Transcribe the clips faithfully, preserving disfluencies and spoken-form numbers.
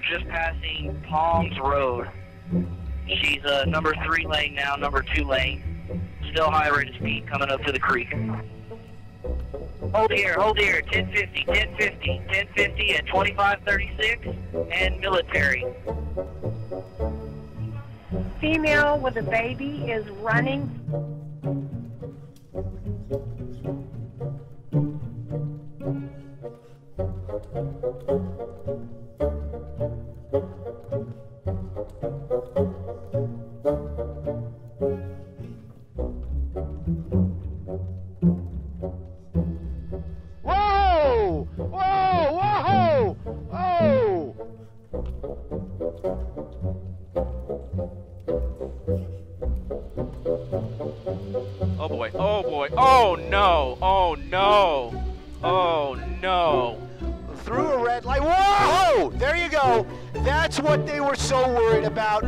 We're just passing Palms Road. She's uh, number three lane now, number two lane. Still high rate of speed coming up to the creek. Hold here, hold here, ten fifty, ten fifty, ten fifty at twenty-five thirty-six and military. Female with a baby is running. Oh boy, oh boy, oh no, oh no, oh no. Through a red light, whoa, there you go. That's what they were so worried about.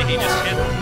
He just hit